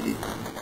did it.